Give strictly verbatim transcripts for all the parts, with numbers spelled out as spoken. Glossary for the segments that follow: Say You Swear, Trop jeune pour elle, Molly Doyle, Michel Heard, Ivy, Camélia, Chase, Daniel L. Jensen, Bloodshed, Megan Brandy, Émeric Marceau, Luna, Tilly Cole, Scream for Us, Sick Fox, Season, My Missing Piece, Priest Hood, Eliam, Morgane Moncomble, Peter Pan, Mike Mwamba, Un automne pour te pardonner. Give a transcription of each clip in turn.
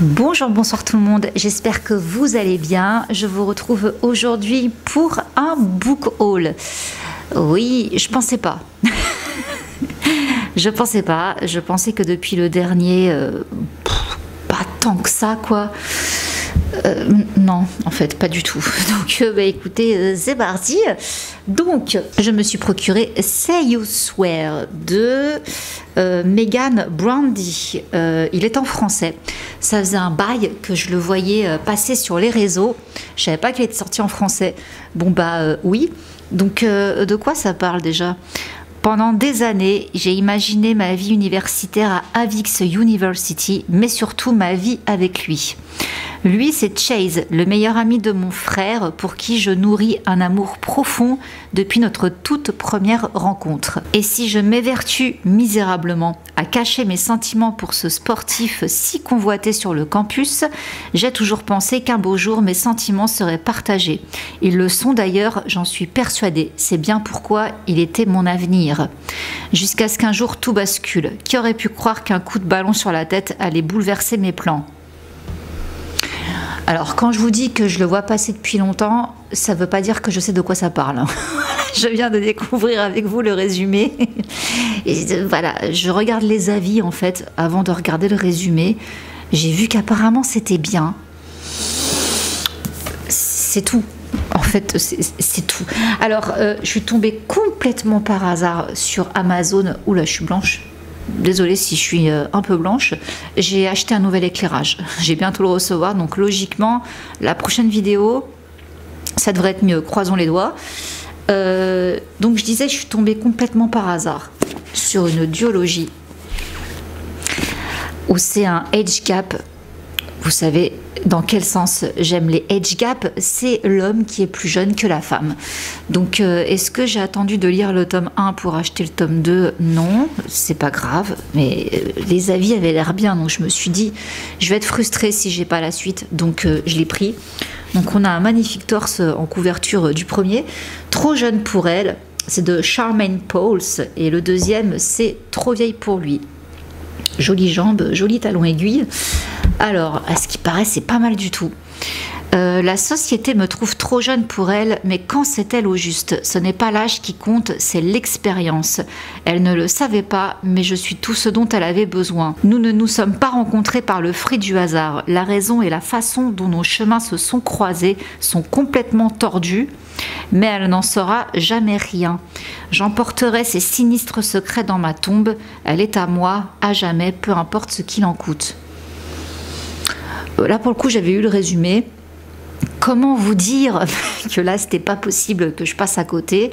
Bonjour, bonsoir tout le monde, j'espère que vous allez bien. Je vous retrouve aujourd'hui pour un book haul. Oui, je pensais pas. Je pensais pas, je pensais que depuis le dernier, euh, pff, pas tant que ça quoi. Euh, non, en fait, pas du tout. Donc, euh, bah, écoutez, euh, c'est parti. Donc, je me suis procuré Say You Swear de euh, Megan Brandy. Euh, il est en français. Ça faisait un bail que je le voyais euh, passer sur les réseaux. Je savais pas qu'il était sorti en français. Bon, bah euh, oui. Donc, euh, de quoi ça parle déjà ? Pendant des années, j'ai imaginé ma vie universitaire à Avix University, mais surtout ma vie avec lui. Lui, c'est Chase, le meilleur ami de mon frère, pour qui je nourris un amour profond depuis notre toute première rencontre. Et si je m'évertue misérablement à cacher mes sentiments pour ce sportif si convoité sur le campus, j'ai toujours pensé qu'un beau jour mes sentiments seraient partagés. Ils le sont d'ailleurs, j'en suis persuadée, c'est bien pourquoi il était mon avenir. Jusqu'à ce qu'un jour tout bascule. Qui aurait pu croire qu'un coup de ballon sur la tête allait bouleverser mes plans? Alors quand je vous dis que je le vois passer depuis longtemps, ça ne veut pas dire que je sais de quoi ça parle. Je viens de découvrir avec vous le résumé. Et voilà, je regarde les avis en fait avant de regarder le résumé. J'ai vu qu'apparemment c'était bien. C'est tout. En fait, c'est tout. Alors, euh, je suis tombée complètement par hasard sur Amazon. Oula, je suis blanche. Désolée si je suis euh, un peu blanche. J'ai acheté un nouvel éclairage. J'ai bientôt le recevoir. Donc, logiquement, la prochaine vidéo, ça devrait être mieux. Croisons les doigts. Euh, donc, je disais, je suis tombée complètement par hasard sur une duologie où c'est un age gap. Vous savez dans quel sens j'aime les age gaps, c'est l'homme qui est plus jeune que la femme. Donc euh, est-ce que j'ai attendu de lire le tome un pour acheter le tome deux? Non, c'est pas grave, mais euh, les avis avaient l'air bien, donc je me suis dit je vais être frustrée si j'ai pas la suite, donc euh, je l'ai pris. Donc on a un magnifique torse en couverture du premier, Trop jeune pour elle, c'est de Charmaine Pauls, et le deuxième c'est Trop vieille pour lui. Jolies jambes, jolis talons aiguilles. Alors, à ce qui paraît, c'est pas mal du tout. Euh, la société me trouve trop jeune pour elle, mais quand c'est-elle au juste? Ce n'est pas l'âge qui compte, c'est l'expérience. Elle ne le savait pas, mais je suis tout ce dont elle avait besoin. Nous ne nous sommes pas rencontrés par le fruit du hasard. La raison et la façon dont nos chemins se sont croisés sont complètement tordus, mais elle n'en saura jamais rien. J'emporterai ses sinistres secrets dans ma tombe. Elle est à moi, à jamais, peu importe ce qu'il en coûte. Là, pour le coup, j'avais eu le résumé. Comment vous dire que là, c'était pas possible que je passe à côté.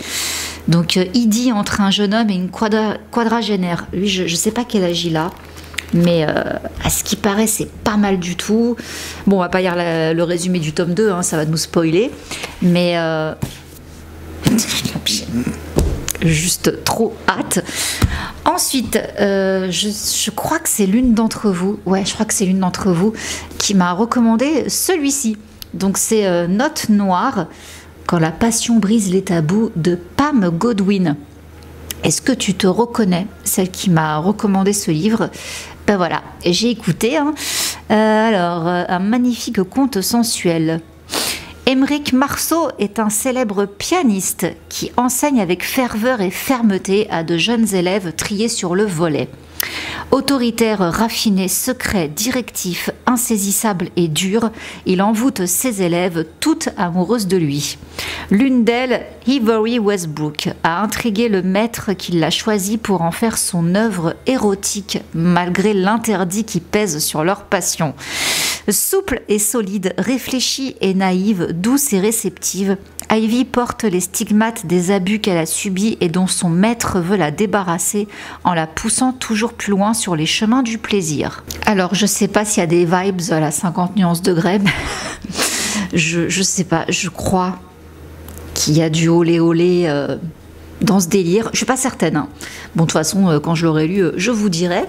Donc, euh, il dit entre un jeune homme et une quadra quadragénaire. Lui, je ne sais pas quel âge il a, mais euh, à ce qui paraît, c'est pas mal du tout. Bon, on va pas lire la, le résumé du tome deux, hein, ça va nous spoiler. Mais euh... juste trop hâte. Ensuite, euh, je, je crois que c'est l'une d'entre vous, ouais, je crois que c'est l'une d'entre vous qui m'a recommandé celui-ci. Donc c'est euh, Note Noire, quand la passion brise les tabous, de Pam Godwin. Est-ce que tu te reconnais, celle qui m'a recommandé ce livre? Ben voilà, j'ai écouté. Hein. Euh, alors, euh, un magnifique conte sensuel. Émeric Marceau est un célèbre pianiste qui enseigne avec ferveur et fermeté à de jeunes élèves triés sur le volet. Autoritaire, raffiné, secret, directif, insaisissable et dur, il envoûte ses élèves, toutes amoureuses de lui. L'une d'elles, Ivory Westbrook, a intrigué le maître qui l'a choisi pour en faire son œuvre érotique, malgré l'interdit qui pèse sur leur passion. Souple et solide, réfléchie et naïve, douce et réceptive, Ivy porte les stigmates des abus qu'elle a subis et dont son maître veut la débarrasser en la poussant toujours plus loin sur les chemins du plaisir. Alors, je sais pas s'il y a des vibes à la cinquante nuances degrés, je, je sais pas, je crois qu'il y a du olé olé euh, dans ce délire. Je suis pas certaine. Hein. Bon, de toute façon, quand je l'aurai lu, je vous dirai.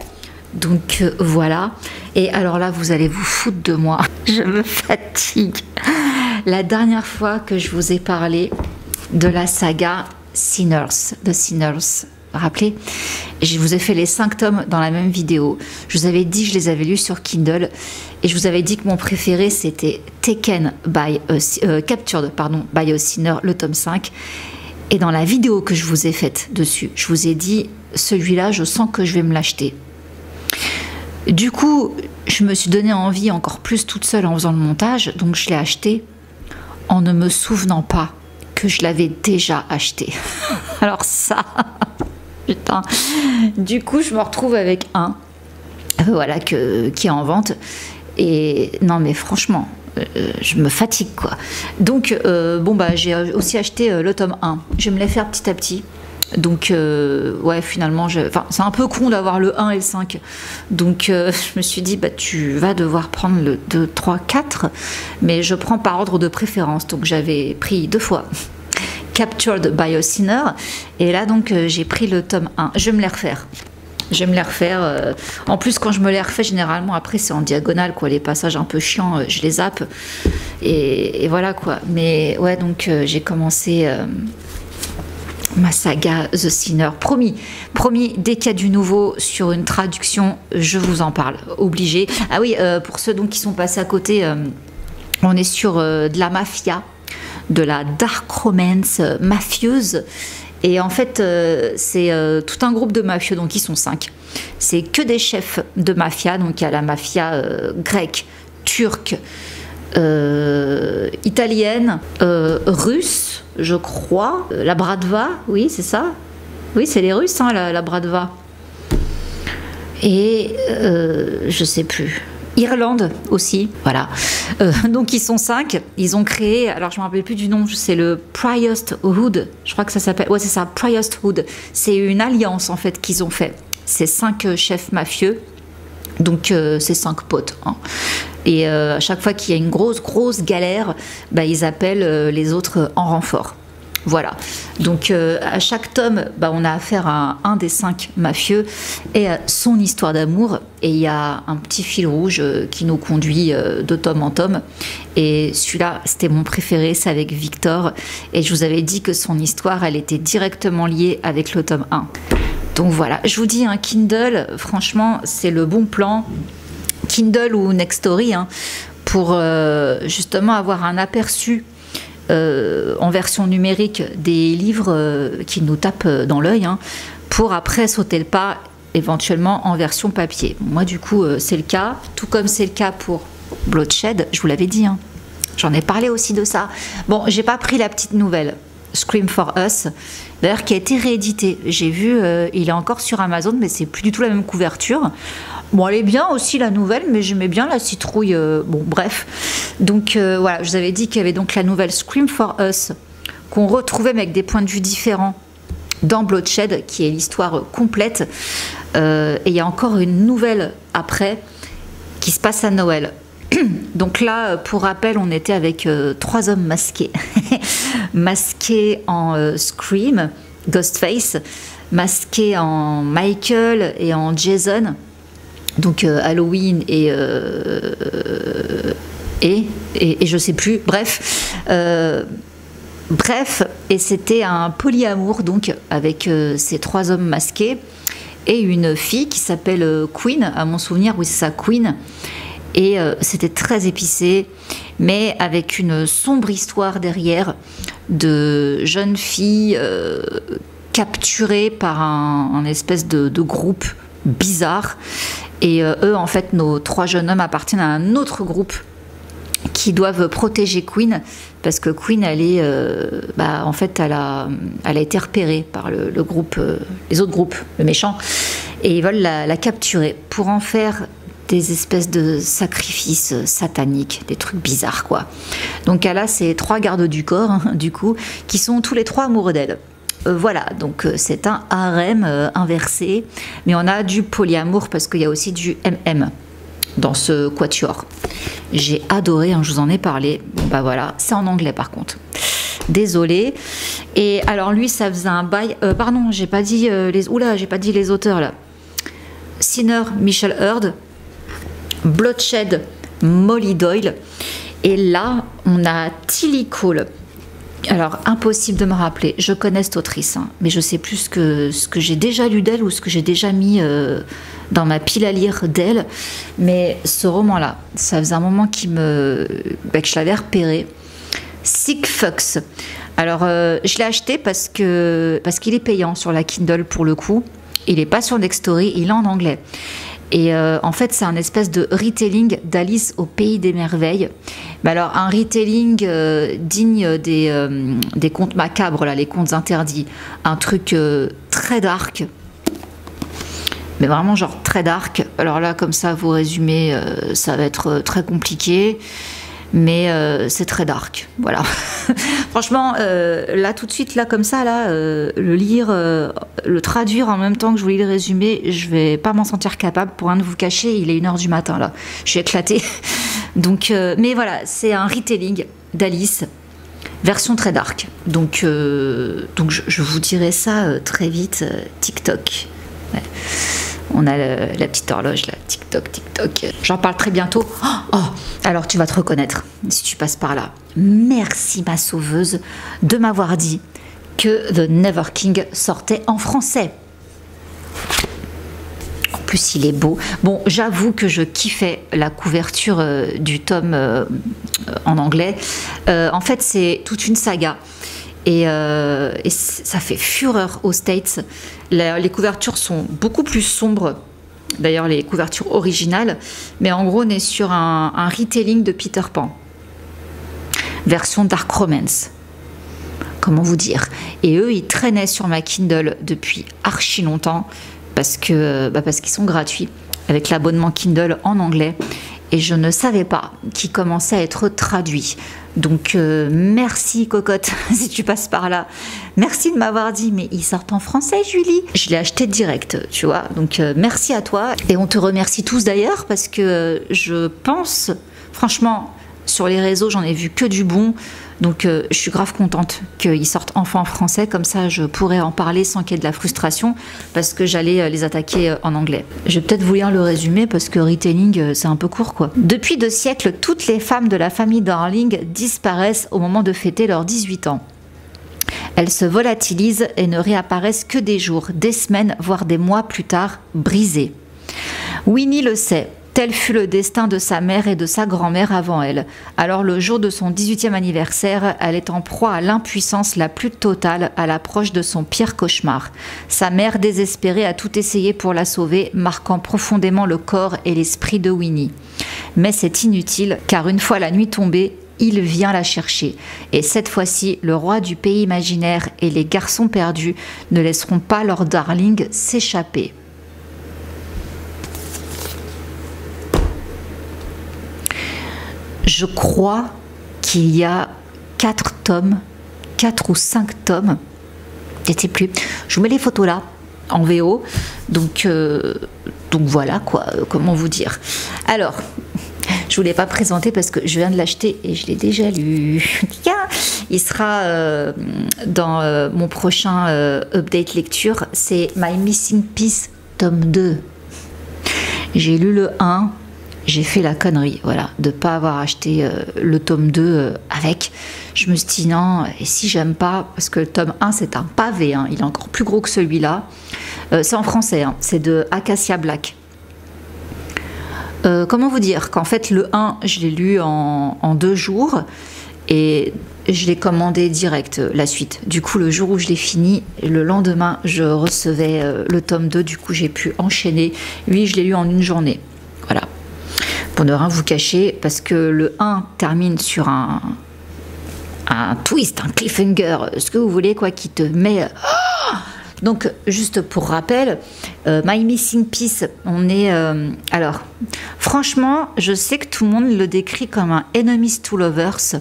Donc euh, voilà, et alors là vous allez vous foutre de moi, je me fatigue. La dernière fois que je vous ai parlé de la saga Sinners, de Sinners, rappelez, je vous ai fait les cinq tomes dans la même vidéo. Je vous avais dit que je les avais lus sur Kindle et je vous avais dit que mon préféré c'était Taken by a, euh, Captured pardon, by a Sinner, le tome cinq. Et dans la vidéo que je vous ai faite dessus, je vous ai dit celui-là, je sens que je vais me l'acheter. Du coup, je me suis donné envie encore plus toute seule en faisant le montage, donc je l'ai acheté en ne me souvenant pas que je l'avais déjà acheté. Alors ça, putain. Du coup, je me retrouve avec un, euh, voilà, que, qui est en vente. Et non, mais franchement, euh, je me fatigue, quoi. Donc, euh, bon, bah, j'ai aussi acheté euh, le tome un. Je me l'ai fait petit à petit. Donc, euh, ouais, finalement, je... enfin, c'est un peu con d'avoir le un et le cinq. Donc, euh, je me suis dit, bah, tu vas devoir prendre le deux, trois, quatre. Mais je prends par ordre de préférence. Donc, j'avais pris deux fois Captured by a Sinner. Et là, donc, euh, j'ai pris le tome un. Je vais me les refaire. Je vais me les refaire. Euh... En plus, quand je me les refais, généralement, après, c'est en diagonale, quoi. Les passages un peu chiants, euh, je les zappe. Et, et voilà, quoi. Mais, ouais, donc, euh, j'ai commencé... Euh... ma saga The Sinner, promis, promis, dès qu'il y a du nouveau sur une traduction, je vous en parle, obligé. Ah oui, euh, pour ceux donc qui sont passés à côté, euh, on est sur euh, de la mafia, de la dark romance euh, mafieuse, et en fait euh, c'est euh, tout un groupe de mafieux, donc ils sont cinq, c'est que des chefs de mafia, donc il y a la mafia euh, grecque, turque, Euh, italienne, euh, russe, je crois, euh, la Bratva, oui, c'est ça, oui, c'est les Russes, hein, la, la Bratva, et euh, je sais plus, Irlande aussi, voilà. Euh, donc ils sont cinq, ils ont créé, alors je me rappelle plus du nom, c'est le Priest Hood, je crois que ça s'appelle, ouais, c'est ça, Priest Hood, c'est une alliance en fait qu'ils ont fait, c'est cinq chefs mafieux. Donc, euh, c'est cinq potes. Hein. Et euh, à chaque fois qu'il y a une grosse, grosse galère, bah, ils appellent euh, les autres en renfort. Voilà. Donc, euh, à chaque tome, bah, on a affaire à un des cinq mafieux et à son histoire d'amour. Et il y a un petit fil rouge qui nous conduit euh, de tome en tome. Et celui-là, c'était mon préféré, c'est avec Victor. Et je vous avais dit que son histoire, elle était directement liée avec le tome un. Donc voilà, je vous dis, un hein, Kindle, franchement, c'est le bon plan, Kindle ou Nextory, hein, pour euh, justement avoir un aperçu euh, en version numérique des livres euh, qui nous tapent dans l'œil, hein, pour après sauter le pas éventuellement en version papier. Moi, du coup, euh, c'est le cas, tout comme c'est le cas pour Bloodshed, je vous l'avais dit, hein, j'en ai parlé aussi de ça. Bon, j'ai pas pris la petite nouvelle. Scream for Us, d'ailleurs qui a été réédité. J'ai vu, euh, il est encore sur Amazon, mais c'est plus du tout la même couverture. Bon, elle est bien aussi la nouvelle, mais j'aimais bien la citrouille. Euh, bon, bref. Donc euh, voilà, je vous avais dit qu'il y avait donc la nouvelle Scream for Us, qu'on retrouvait mais avec des points de vue différents dans Bloodshed, qui est l'histoire complète. Euh, et il y a encore une nouvelle après qui se passe à Noël. Donc là, pour rappel, on était avec euh, trois hommes masqués. Masqués en euh, Scream, Ghostface, masqués en Michael et en Jason. Donc euh, Halloween et, euh, et, et... Et je sais plus, bref. Euh, bref, et c'était un polyamour, donc, avec euh, ces trois hommes masqués. Et une fille qui s'appelle euh, Queen, à mon souvenir, oui c'est ça, Queen. Et euh, c'était très épicé, mais avec une sombre histoire derrière de jeunes filles euh, capturées par un, un espèce de, de groupe bizarre. Et euh, eux, en fait, nos trois jeunes hommes appartiennent à un autre groupe qui doivent protéger Queen, parce que Queen, elle est, euh, bah, en fait, elle a, elle a été repérée par le, le groupe, euh, les autres groupes, le méchant, et ils veulent la, la capturer pour en faire des espèces de sacrifices sataniques, des trucs bizarres, quoi. Donc elle a ces trois gardes du corps, hein, du coup, qui sont tous les trois amoureux d'elle. Euh, voilà, donc euh, c'est un harem euh, inversé, mais on a du polyamour parce qu'il y a aussi du M M dans ce quatuor. J'ai adoré, hein, je vous en ai parlé. Bon, bah voilà, c'est en anglais par contre. Désolée. Et alors lui, ça faisait un bail... Euh, pardon, j'ai pas dit euh, les... Oula, j'ai pas dit les auteurs, là. Sinner, Michel Heard. Bloodshed, Molly Doyle. Et là, on a Tilly Cole Alors, impossible de me rappeler. Je connais cette autrice, hein, mais je sais plus ce que, ce que j'ai déjà lu d'elle ou ce que j'ai déjà mis euh, dans ma pile à lire d'elle. Mais ce roman-là, ça faisait un moment qu'il me, bah, que je l'avais repéré. Sick Fox. Alors, euh, je l'ai acheté parce que parce qu'il est payant sur la Kindle pour le coup. Il n'est pas sur Nextory, il est en anglais. Et euh, en fait, c'est un espèce de retelling d'Alice au Pays des Merveilles. Mais alors, un retelling euh, digne des, euh, des contes macabres, là, les contes interdits. Un truc euh, très dark. Mais vraiment, genre, très dark. Alors là, comme ça, vous résumez, euh, ça va être euh, très compliqué. Mais euh, c'est très dark, voilà. Franchement, euh, là tout de suite, là comme ça, là, euh, le lire, euh, le traduire en même temps que je vous lis le résumé, je vais pas m'en sentir capable. Pour rien de vous cacher, il est une heure du matin là, je suis éclatée. Donc, euh, mais voilà, c'est un retelling d'Alice, version très dark. Donc, euh, donc je, je vous dirai ça euh, très vite, euh, TikTok. Ouais. On a le, la petite horloge là, tic-toc, tic-toc. J'en parle très bientôt. Oh, oh, alors tu vas te reconnaître si tu passes par là. Merci ma sauveuse de m'avoir dit que The Never King sortait en français. En plus il est beau. Bon, j'avoue que je kiffais la couverture euh, du tome euh, en anglais. Euh, en fait c'est toute une saga. Et, euh, et ça fait fureur aux States. La, les couvertures sont beaucoup plus sombres, d'ailleurs les couvertures originales, mais en gros on est sur un, un retelling de Peter Pan, version Dark Romance, comment vous dire. Et eux ils traînaient sur ma Kindle depuis archi longtemps, parce que, bah parce qu'ils sont gratuits, avec l'abonnement Kindle en anglais. Et je ne savais pas qu'il commençait à être traduit. Donc euh, merci cocotte si tu passes par là. Merci de m'avoir dit mais ils sortent en français Julie. Je l'ai acheté direct, tu vois. Donc euh, merci à toi et on te remercie tous d'ailleurs parce que euh, je pense franchement sur les réseaux j'en ai vu que du bon. Donc euh, je suis grave contente qu'ils sortent enfin en français, comme ça je pourrais en parler sans qu'il y ait de la frustration, parce que j'allais euh, les attaquer euh, en anglais. Je vais peut-être vous lire le résumé, parce que retelling euh, c'est un peu court quoi. Depuis deux siècles, toutes les femmes de la famille Darling disparaissent au moment de fêter leurs dix-huit ans. Elles se volatilisent et ne réapparaissent que des jours, des semaines, voire des mois plus tard, brisées. Winnie le sait. Tel fut le destin de sa mère et de sa grand-mère avant elle. Alors le jour de son dix-huitième anniversaire, elle est en proie à l'impuissance la plus totale à l'approche de son pire cauchemar. Sa mère désespérée a tout essayé pour la sauver, marquant profondément le corps et l'esprit de Winnie. Mais c'est inutile, car une fois la nuit tombée, il vient la chercher. Et cette fois-ci, le roi du pays imaginaire et les garçons perdus ne laisseront pas leur darling s'échapper. Je crois qu'il y a quatre tomes, quatre ou cinq tomes, je ne sais plus. Je vous mets les photos là, en V O, donc, euh, donc voilà quoi, comment vous dire. Alors, je ne vous l'ai pas présenté parce que je viens de l'acheter et je l'ai déjà lu. Il sera euh, dans euh, mon prochain euh, update lecture, c'est My Missing Piece, tome deux. J'ai lu le un. J'ai fait la connerie, voilà, de ne pas avoir acheté euh, le tome deux euh, avec. Je me suis dit non, et si j'aime pas, parce que le tome un c'est un pavé, hein, il est encore plus gros que celui-là. Euh, c'est en français, hein, c'est de Acacia Black. Euh, comment vous dire qu'en fait le un, je l'ai lu en, en deux jours et je l'ai commandé direct, euh, la suite. Du coup, le jour où je l'ai fini, le lendemain, je recevais euh, le tome deux, du coup j'ai pu enchaîner. Lui, je l'ai lu en une journée, voilà. Pour ne rien vous cacher, parce que le un termine sur un, un twist, un cliffhanger, ce que vous voulez, quoi, qui te met... Oh donc, juste pour rappel, euh, My Missing Piece, on est... Euh, alors, franchement, je sais que tout le monde le décrit comme un Enemies to Lovers,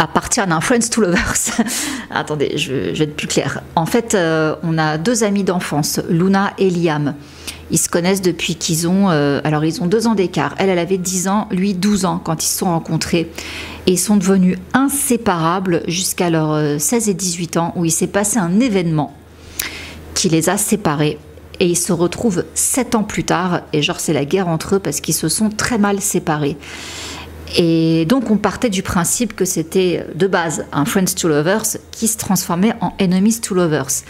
à partir d'un Friends to Lovers. Attendez, je, je vais être plus claire. En fait, euh, on a deux amis d'enfance, Luna et Eliam. Ils se connaissent depuis qu'ils ont... Euh, alors, ils ont deux ans d'écart. Elle, elle avait dix ans, lui, douze ans quand ils se sont rencontrés. Et ils sont devenus inséparables jusqu'à leurs euh, seize et dix-huit ans, où il s'est passé un événement qui les a séparés. Et ils se retrouvent sept ans plus tard. Et genre, c'est la guerre entre eux parce qu'ils se sont très mal séparés. Et donc on partait du principe que c'était de base un Friends to Lovers qui se transformait en Enemies to Lovers.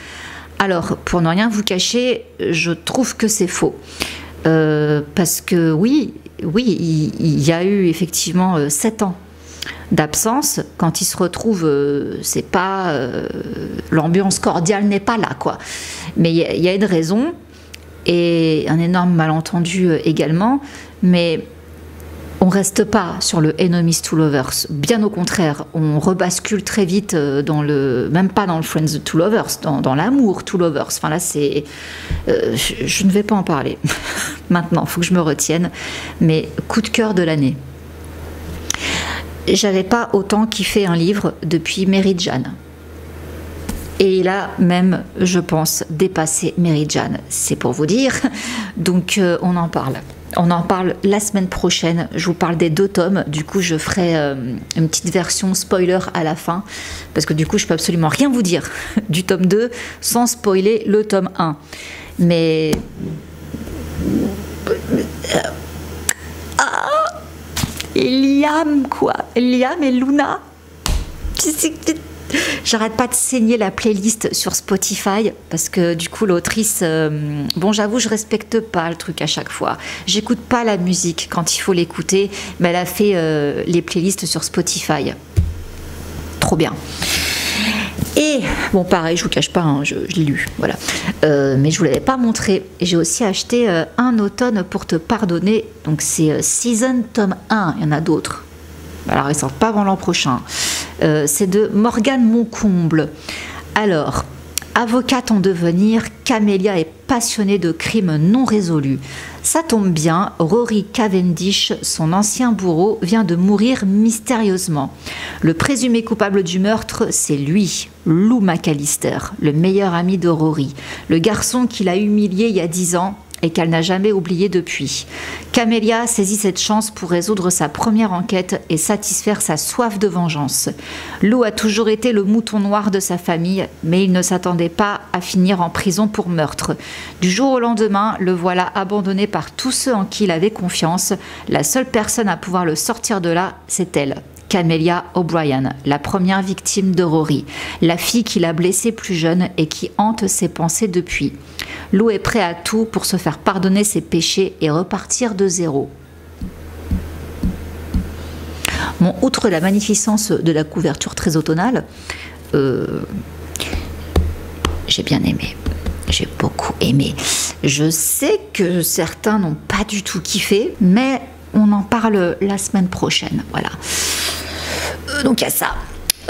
Alors, pour ne rien vous cacher, je trouve que c'est faux. Euh, parce que oui, oui, il, il y a eu effectivement euh, sept ans d'absence. Quand ils se retrouvent, euh, c'est pas euh, l'ambiance cordiale n'est pas là, quoi. Mais il y, y a une raison et un énorme malentendu euh, également. Mais on reste pas sur le enemies to lovers. Bien au contraire, on rebascule très vite dans le, même pas dans le friends to lovers, dans, dans l'amour to lovers. Enfin là, c'est, euh, je, je ne vais pas en parler. Maintenant, faut que je me retienne. Mais coup de cœur de l'année. J'avais pas autant kiffé un livre depuis Mary Jane. Et il a même, je pense, dépassé Mary Jane. C'est pour vous dire. Donc, euh, on en parle. On en parle la semaine prochaine. Je vous parle des deux tomes. Du coup, je ferai euh, une petite version spoiler à la fin. Parce que du coup, je peux absolument rien vous dire du tome deux sans spoiler le tome un. Mais... Ah, Eliam, quoi. Eliam et Luna. J'arrête pas de saigner la playlist sur Spotify parce que du coup l'autrice, euh, bon j'avoue je respecte pas le truc à chaque fois, j'écoute pas la musique quand il faut l'écouter, mais elle a fait euh, les playlists sur Spotify, trop bien. Et bon pareil je vous cache pas, hein, je, je l'ai lu, voilà, euh, mais je vous l'avais pas montré. J'ai aussi acheté euh, Un automne pour te pardonner, donc c'est euh, Season tome un, il y en a d'autres. Alors, ils ne sortent pas avant l'an prochain. Euh, c'est de Morgane Moncomble. Alors, avocate en devenir, Camélia est passionnée de crimes non résolus. Ça tombe bien, Rory Cavendish, son ancien bourreau, vient de mourir mystérieusement. Le présumé coupable du meurtre, c'est lui, Lou McAllister, le meilleur ami de Rory, le garçon qui l'a humilié il y a dix ans. Et qu'elle n'a jamais oublié depuis. Camélia saisit cette chance pour résoudre sa première enquête et satisfaire sa soif de vengeance. Lou a toujours été le mouton noir de sa famille, mais il ne s'attendait pas à finir en prison pour meurtre. Du jour au lendemain, le voilà abandonné par tous ceux en qui il avait confiance. La seule personne à pouvoir le sortir de là, c'est elle. Camélia O'Brien, la première victime de Rory, la fille qui l'a blessée plus jeune et qui hante ses pensées depuis. Lou est prêt à tout pour se faire pardonner ses péchés et repartir de zéro. Bon, outre la magnificence de la couverture très automnale, euh, j'ai bien aimé. J'ai beaucoup aimé. Je sais que certains n'ont pas du tout kiffé, mais on en parle la semaine prochaine. Voilà. Donc il y a ça.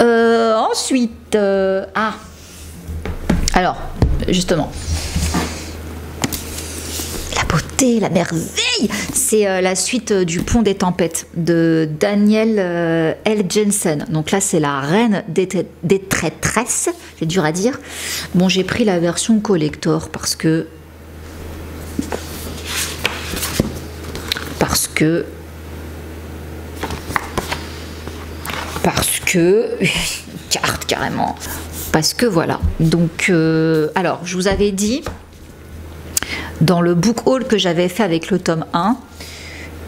Euh, ensuite, euh, ah, alors justement, la beauté, la merveille, c'est euh, la suite euh, du Pont des Tempêtes de Daniel euh, L. Jensen. Donc là, c'est la Reine des, tra des traîtresses. C'est dur à dire. Bon, j'ai pris la version collector parce que parce que. Parce que... Carte, carrément. Parce que, voilà. Donc, euh, alors, je vous avais dit, dans le book haul que j'avais fait avec le tome un,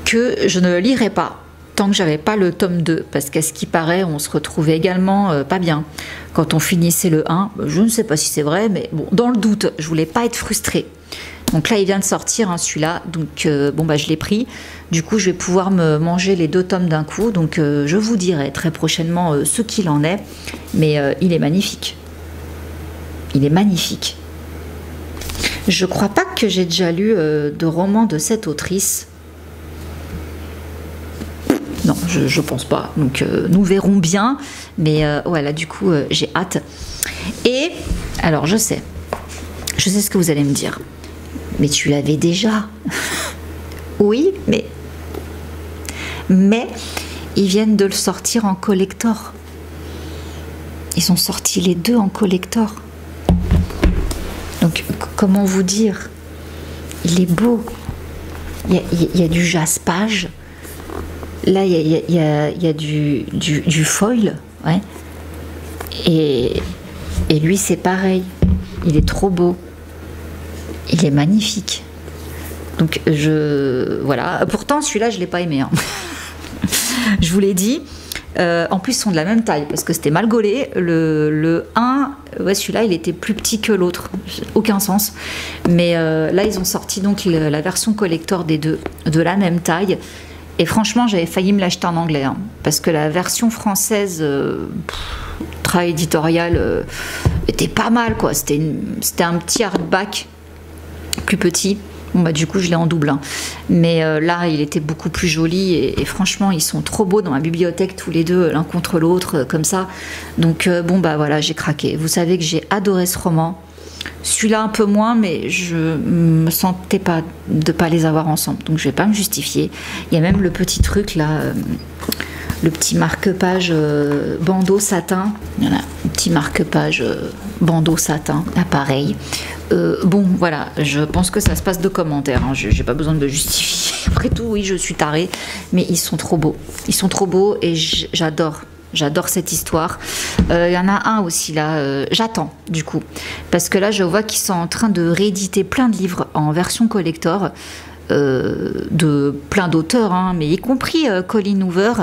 que je ne le lirais pas, tant que j'avais pas le tome deux. Parce qu'à ce qui paraît, on se retrouvait également euh, pas bien. Quand on finissait le un, je ne sais pas si c'est vrai, mais bon, dans le doute, je voulais pas être frustrée. Donc là, il vient de sortir, hein, celui-là. Donc, euh, bon, bah, je l'ai pris. Du coup, je vais pouvoir me manger les deux tomes d'un coup. Donc, euh, je vous dirai très prochainement euh, ce qu'il en est. Mais euh, il est magnifique. Il est magnifique. Je crois pas que j'ai déjà lu euh, de romans de cette autrice. Non, je, je pense pas. Donc, euh, nous verrons bien. Mais euh, voilà, du coup, euh, j'ai hâte. Et, alors, je sais. Je sais ce que vous allez me dire. Mais tu l'avais déjà. Oui, mais... Mais ils viennent de le sortir en collector. Ils ont sorti les deux en collector. Donc, comment vous dire? Il est beau. Il y a, il y a du jaspage. Là, il y a, il y a, il y a du, du, du foil. Ouais. Et, et lui, c'est pareil. Il est trop beau. Il est magnifique. Donc, je... Voilà. Pourtant, celui-là, je ne l'ai pas aimé. Hein. je vous l'ai dit. Euh, en plus, ils sont de la même taille parce que c'était mal gaulé. Le, le un, ouais, celui-là, il était plus petit que l'autre. Aucun sens. Mais euh, là, ils ont sorti donc le, la version collector des deux de la même taille. Et franchement, j'avais failli me l'acheter en anglais. Hein, parce que la version française, euh, pff, très éditoriale, euh, était pas mal, quoi. C'était un petit hardback plus petit. Bon, bah, du coup, je l'ai en double. Hein. Mais euh, là, il était beaucoup plus joli. Et, et franchement, ils sont trop beaux dans ma bibliothèque, tous les deux, l'un contre l'autre, euh, comme ça. Donc, euh, bon, bah voilà, j'ai craqué. Vous savez que j'ai adoré ce roman. Celui-là, un peu moins, mais je me sentais pas de pas les avoir ensemble. Donc, je vais pas me justifier. Il y a même le petit truc, là, euh, le petit marque-page euh, bandeau satin. Voilà, un petit marque-page euh, bandeau satin, là, pareil. Euh, bon, voilà, je pense que ça se passe de commentaires, hein. J'ai pas besoin de justifier. Après tout, oui, je suis tarée, mais ils sont trop beaux. Ils sont trop beaux et j'adore, j'adore cette histoire. Il euh, y en a un aussi, là, euh, j'attends, du coup. Parce que là, je vois qu'ils sont en train de rééditer plein de livres en version collector, euh, de plein d'auteurs, hein, mais y compris euh, Colleen Hoover.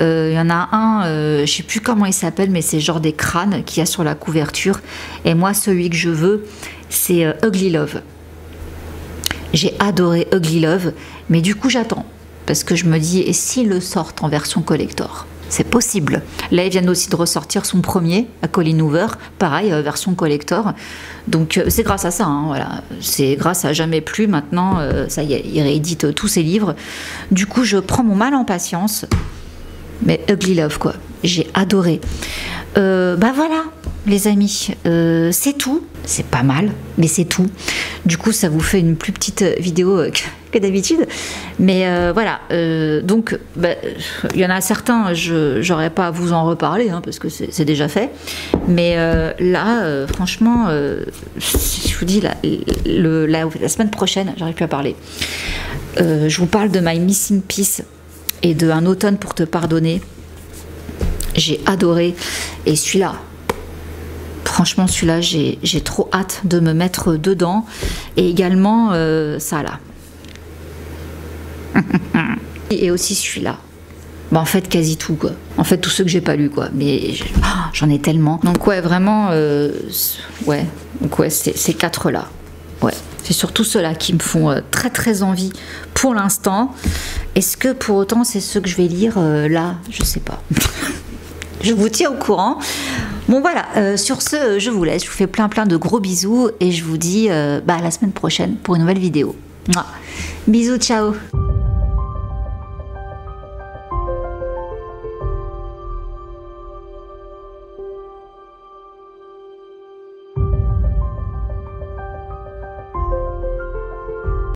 Il euh, y en a un, euh, je sais plus comment il s'appelle, mais c'est genre des crânes qu'il y a sur la couverture. Et moi, celui que je veux, c'est euh, Ugly Love. J'ai adoré Ugly Love, mais du coup, j'attends. Parce que je me dis, et s'ils le sortent en version collector? C'est possible. Là, ils viennent aussi de ressortir son premier, à Colleen Hoover. Pareil, euh, version collector. Donc, euh, c'est grâce à ça, hein, voilà. C'est grâce à Jamais Plus. Maintenant, euh, ça y est, ils rééditent euh, tous ses livres. Du coup, je prends mon mal en patience. Mais Ugly Love, quoi. J'ai adoré. Euh, bah voilà, les amis. Euh, c'est tout. C'est pas mal, mais c'est tout. Du coup, ça vous fait une plus petite vidéo que, que d'habitude. Mais euh, voilà. Euh, donc, bah, y en a certains, je j'aurais pas à vous en reparler, hein, parce que c'est déjà fait. Mais euh, là, euh, franchement, euh, je vous dis, la, le, la, la semaine prochaine, j'arrive plus à parler. Euh, je vous parle de My Missing Piece et de Un automne pour te pardonner. J'ai adoré. Et celui-là, franchement, celui-là, j'ai trop hâte de me mettre dedans. Et également, euh, ça, là. Et aussi celui-là. Bah, en fait, quasi tout, quoi. En fait, tous ceux que j'ai pas lus, quoi. Mais j'en ai tellement. Donc, ouais, vraiment, euh, ouais. Donc, ouais, ces quatre-là. Ouais. C'est surtout ceux-là qui me font euh, très très envie pour l'instant. Est-ce que pour autant c'est ceux que je vais lire euh, là? Je sais pas. Je vous tiens au courant. Bon voilà, euh, sur ce, je vous laisse. Je vous fais plein plein de gros bisous et je vous dis euh, bah, à la semaine prochaine pour une nouvelle vidéo. Mouah. Bisous, ciao.